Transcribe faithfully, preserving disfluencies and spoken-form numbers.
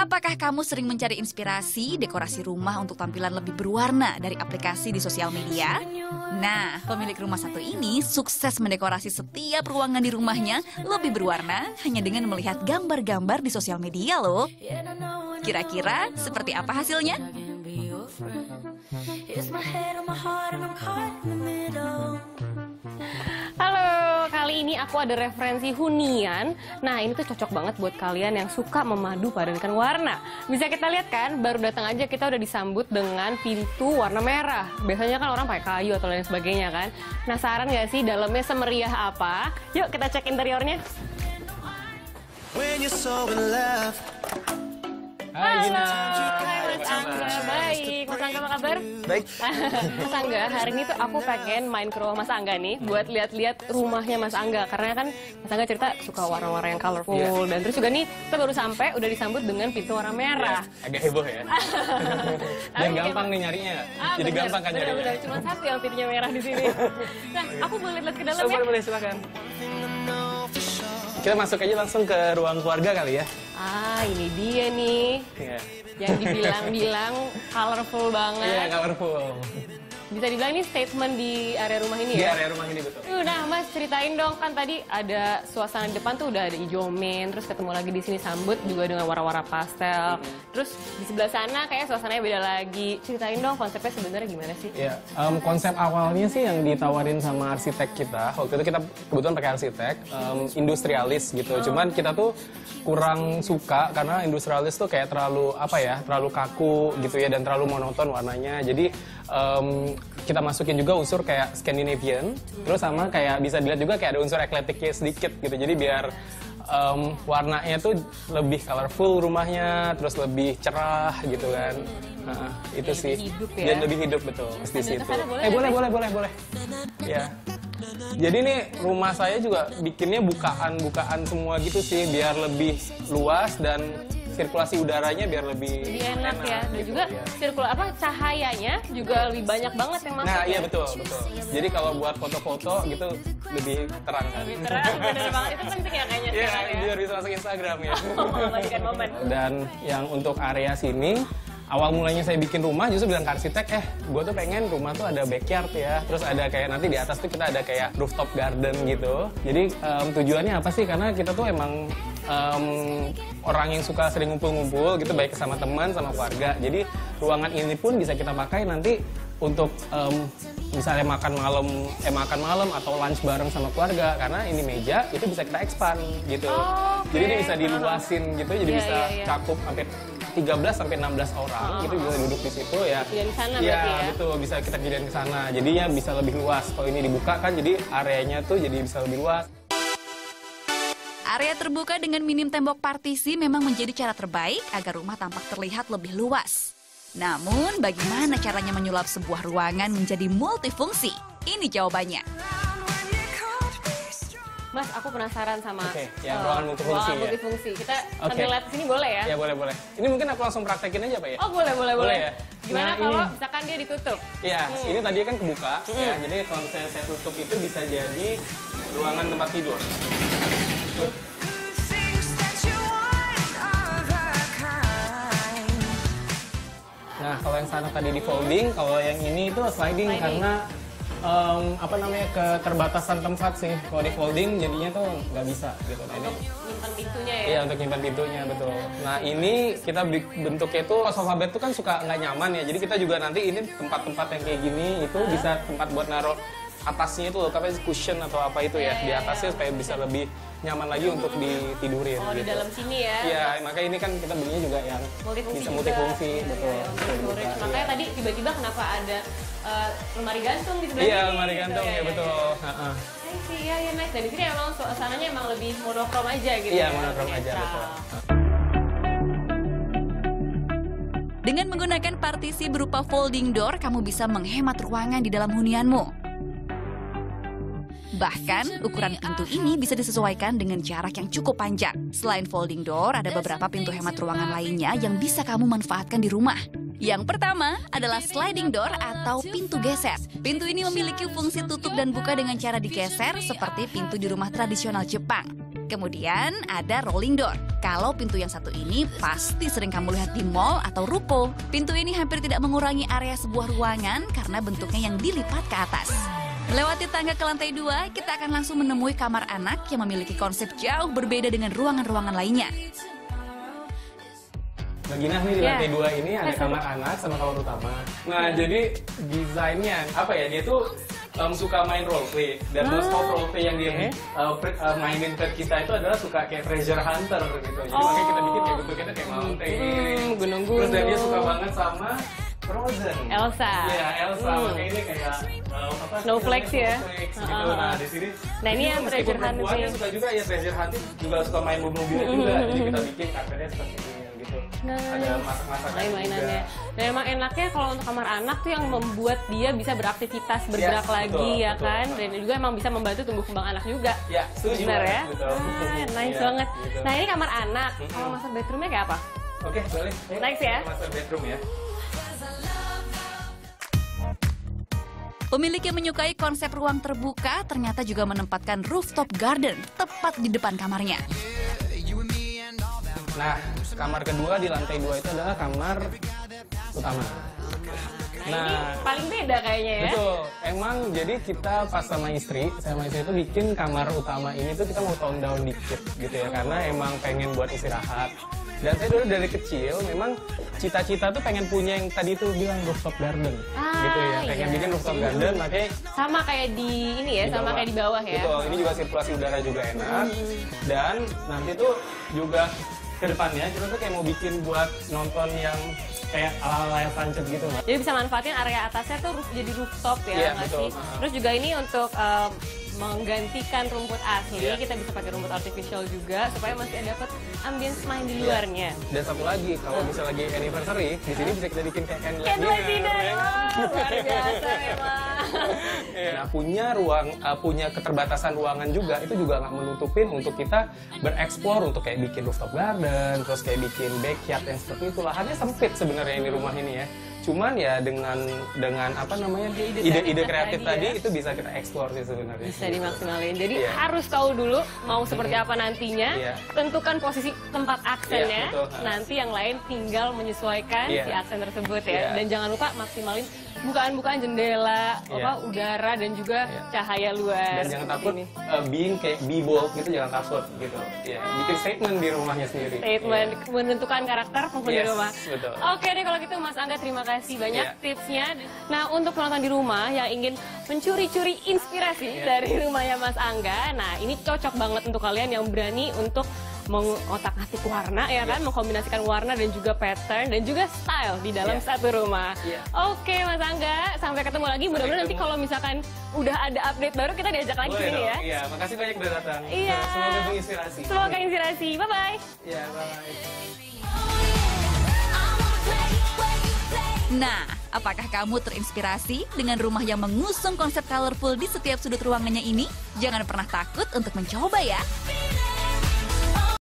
Apakah kamu sering mencari inspirasi dekorasi rumah untuk tampilan lebih berwarna dari aplikasi di sosial media? Nah, pemilik rumah satu ini sukses mendekorasi setiap ruangan di rumahnya lebih berwarna hanya dengan melihat gambar-gambar di sosial media loh. Kira-kira seperti apa hasilnya? Halo, kali ini aku ada referensi hunian. Nah, ini tuh cocok banget buat kalian yang suka memadu padankan warna. Bisa kita lihat kan, baru datang aja kita udah disambut dengan pintu warna merah. Biasanya kan orang pakai kayu atau lain sebagainya kan. Penasaran gak sih dalamnya semeriah apa? Yuk kita cek interiornya. Halo, hai Mas Angga, baik. Mas Angga apa kabar? Baik. Mas Angga, hari ini tuh aku pengen main ke rumah Mas Angga nih buat lihat-lihat rumahnya Mas Angga. Karena kan Mas Angga cerita suka warna-warna yang colorful. Yeah. Dan terus juga nih, kita baru sampai udah disambut dengan pintu warna merah. Yeah. Agak heboh ya. Dan gampang nih nyarinya. Ah, Jadi bener, gampang kan bener, nyarinya. Bener. Cuma satu yang pintunya merah di sini. Nah, aku boleh lihat ke dalam so, ya? Boleh, silakan. Kita masuk aja langsung ke ruang keluarga kali ya. Ah, ini dia nih. Yeah. Yang dibilang-bilang colorful banget. Iya, yeah, colorful. Bisa dibilang ini statement di area rumah ini ya? Di area rumah ini, betul. Nah, Mas, ceritain dong. Kan tadi ada suasana depan tuh udah ada hijau men. Terus ketemu lagi di sini sambut juga dengan warna-warna pastel. Terus di sebelah sana kayak suasananya beda lagi. Ceritain dong konsepnya sebenarnya gimana sih? Ya, um, konsep awalnya sih yang ditawarin sama arsitek kita. Waktu itu kita kebetulan pakai arsitek, um, industrialis gitu. Oh. Cuman kita tuh kurang suka karena industrialis tuh kayak terlalu apa ya, terlalu kaku gitu ya, dan terlalu monoton warnanya. Jadi um, kita masukin juga unsur kayak Scandinavian, terus sama kayak bisa dilihat juga kayak ada unsur eklektiknya sedikit gitu. Jadi biar um, warnanya tuh lebih colorful rumahnya, terus lebih cerah gitu kan. Nah, itu sih. Dan lebih hidup, betul. Di situ. Eh boleh boleh boleh boleh. Ya. Jadi ini rumah saya juga bikinnya bukaan-bukaan semua gitu sih, biar lebih luas dan sirkulasi udaranya biar lebih, lebih enak, enak ya. Dan gitu, juga ya, sirkulasi apa cahayanya juga lebih banyak banget yang masuk. Nah, iya betul, betul. Jadi kalau buat foto-foto gitu lebih terang kan. Lebih terang, bener banget. Itu penting ya kayaknya. Iya, yeah, biar bisa masuk Instagram ya. Memadukan momen. Dan yang untuk area sini, awal mulanya saya bikin rumah justru bilang ke arsitek, eh gue tuh pengen rumah tuh ada backyard ya. Terus ada kayak nanti di atas tuh kita ada kayak rooftop garden gitu. Jadi um, tujuannya apa sih? Karena kita tuh emang um, orang yang suka sering ngumpul-ngumpul gitu, baik sama teman, sama keluarga. Jadi ruangan ini pun bisa kita pakai nanti untuk um, misalnya makan malam, eh makan malam atau lunch bareng sama keluarga. Karena ini meja itu bisa kita expand gitu. Oh, okay. Jadi dia bisa diluasin gitu, jadi yeah, bisa yeah, yeah. cakup hampir tiga belas sampai enam belas orang oh, itu bisa duduk di situ ya. Di sana ya, berarti ya. Betul, bisa kita pindahin ke sana. Jadinya bisa lebih luas. Kalau ini dibuka kan jadi areanya tuh jadi bisa lebih luas. Area terbuka dengan minim tembok partisi memang menjadi cara terbaik agar rumah tampak terlihat lebih luas. Namun bagaimana caranya menyulap sebuah ruangan menjadi multifungsi? Ini jawabannya. Mas, aku penasaran sama okay, ya, uh, ruangan multifungsi. Ruangan multifungsi. Ya? Kita sambil okay. lihat sini boleh ya? Ya boleh boleh. Ini mungkin aku langsung praktekin aja pak ya? Oh boleh boleh boleh. boleh ya? Gimana nah, kalau ini, misalkan dia ditutup? Iya, hmm. ini tadi kan kebuka. Hmm. Ya, jadi kalau misalnya saya tutup itu bisa jadi ruangan tempat tidur. Tuh. Nah, kalau yang sana tadi di folding, kalau yang ini itu sliding, sliding. karena Um, apa namanya keterbatasan tempat sih. Kalau di folding jadinya tuh nggak bisa gitu. Nah, ini nyimpan pintunya ya? Iya, untuk nyimpan pintunya, betul. Nah ini kita bentuknya tuh sofa bed tuh kan suka nggak nyaman ya. Jadi kita juga nanti ini tempat-tempat yang kayak gini itu huh? bisa tempat buat naruh atasnya itu loh, kayak cushion atau apa itu ya, yeah, di atasnya yeah. supaya bisa lebih nyaman lagi mm-hmm. untuk ditidurin. Oh, gitu. Di dalam sini ya? Iya, makanya ini kan kita belinya juga yang multifungsi, bisa multifungsi, ya, betul. Ya, betul, betul, betul. Makanya ya. tadi tiba-tiba kenapa ada uh, lemari gantung di sebelah sini? Iya, lemari gantung gitu, ya, ya, betul. Uh-huh. I see, ya, ya, nice. Dan di sini emang suasananya emang lebih monokrom aja gitu. Iya, ya, monokrom ya, aja, betul. Dengan menggunakan partisi berupa folding door, kamu bisa menghemat ruangan di dalam hunianmu. Bahkan, ukuran pintu ini bisa disesuaikan dengan jarak yang cukup panjang. Selain folding door, ada beberapa pintu hemat ruangan lainnya yang bisa kamu manfaatkan di rumah. Yang pertama adalah sliding door atau pintu geser. Pintu ini memiliki fungsi tutup dan buka dengan cara digeser seperti pintu di rumah tradisional Jepang. Kemudian ada rolling door. Kalau pintu yang satu ini pasti sering kamu lihat di mall atau ruko. Pintu ini hampir tidak mengurangi area sebuah ruangan karena bentuknya yang dilipat ke atas. Lewati tangga ke lantai dua, kita akan langsung menemui kamar anak yang memiliki konsep jauh berbeda dengan ruangan-ruangan lainnya. Nah, gini nih di lantai dua ini ada kamar anak sama kamar utama. Nah, jadi desainnya apa ya, dia tuh Um, suka main roleplay, dan most of roleplay yang dia uh, uh, mainin ke kita itu adalah suka kayak treasure hunter gitu. Jadi oh. makanya kita bikin kayak bentuknya kayak mountain, hmm, gunung-gunung. Terus dan dia suka banget sama Frozen, Elsa. Iya, Elsa. Hmm. Makanya ini kayak uh, apa, snowflakes ya. Snowflakes, uh -huh. gitu. Nah, di sini, nah ini yang treasure hunter. Dia suka juga ya treasure hunting, juga suka main bunuh-bunuh hmm. juga. Jadi kita bikin karakternya seperti ini. Nah, ada masak-masak mainannya. Nah, emang enaknya kalau untuk kamar anak tuh yang membuat dia bisa beraktivitas, bergerak yes, lagi betul, ya betul, kan. Betul. Dan juga emang bisa membantu tumbuh kembang anak juga. Ya, setuju. Benar ya. Betul, betul. Ah, nice ya, banget. Betul. Nah, ini kamar anak. Mm-hmm. Kalau master bedroomnya kayak apa? Oke, okay, boleh. Next ya. Master bedroom ya. Pemilik yang menyukai konsep ruang terbuka ternyata juga menempatkan rooftop garden tepat di depan kamarnya. Nah, kamar kedua di lantai dua itu adalah kamar utama. Nah, nah ini paling beda kayaknya ya? Betul. Emang jadi kita pas sama istri, sama istri itu bikin kamar utama ini tuh kita mau tone down dikit gitu ya. Karena emang pengen buat istirahat. Dan saya dulu dari kecil memang cita-cita tuh pengen punya yang tadi tuh bilang rooftop garden. Ah, gitu ya, pengen iya. bikin rooftop garden makanya. Sama kayak di ini ya, di sama kayak di bawah ya? Betul, ini juga sirkulasi udara juga enak. Hmm. Dan nanti tuh juga kedepannya kita tuh kayak mau bikin buat nonton yang kayak ala-ala yang tancap gitu. Jadi bisa manfaatin area atasnya tuh jadi rooftop ya, yeah, betul. Sih? Terus juga ini untuk uh, menggantikan rumput asli, yeah. kita bisa pakai rumput artificial juga supaya masih dapat ambience main di luarnya. Yeah. Dan satu lagi, kalau bisa lagi anniversary, di sini bisa kita bikin kayak candlelight dinner. dinner. Wow, luar biasa memang. Nah, punya ruang, uh, punya keterbatasan ruangan juga, itu juga nggak menutupin untuk kita bereksplor, untuk kayak bikin rooftop garden, terus kayak bikin backyard yang seperti itu. Lahannya sempit sebenarnya ini rumah ini ya. Cuman ya dengan dengan apa namanya ide-ide kreatif tadi, tadi ya. Itu bisa kita eksplor sih sebenarnya. Bisa dimaksimalin. Jadi yeah. harus tahu dulu mau seperti apa nantinya, yeah. tentukan posisi tempat aksennya. Yeah, nanti yang lain tinggal menyesuaikan yeah. si aksen tersebut ya. Yeah. Dan jangan lupa maksimalin bukaan-bukaan jendela, yeah. apa udara dan juga yeah. cahaya luar. Dan jangan takut uh, being kayak be bold gitu, jangan takut gitu. Ya, yeah. bikin statement di rumahnya sendiri. Statement yeah. menentukan karakter penghuni yes, rumah. Betul. Oke deh kalau gitu Mas Angga, terima kasih. Terima kasih banyak yeah. tipsnya. Nah, untuk penonton di rumah yang ingin mencuri-curi inspirasi yeah. dari rumahnya Mas Angga, nah ini cocok banget untuk kalian yang berani untuk mengotak-atik warna ya kan, yeah. mengkombinasikan warna dan juga pattern dan juga style di dalam yeah. satu rumah. Yeah. Oke Mas Angga, sampai ketemu lagi. Mudah-mudahan nanti kalau misalkan udah ada update baru kita diajak lagi ke sini ya. Iya, makasih banyak udah datang. Yeah. Semoga menginspirasi. Semoga inspirasi. Bye-bye. Iya, bye-bye. Nah, apakah kamu terinspirasi dengan rumah yang mengusung konsep colorful di setiap sudut ruangannya ini? Jangan pernah takut untuk mencoba ya!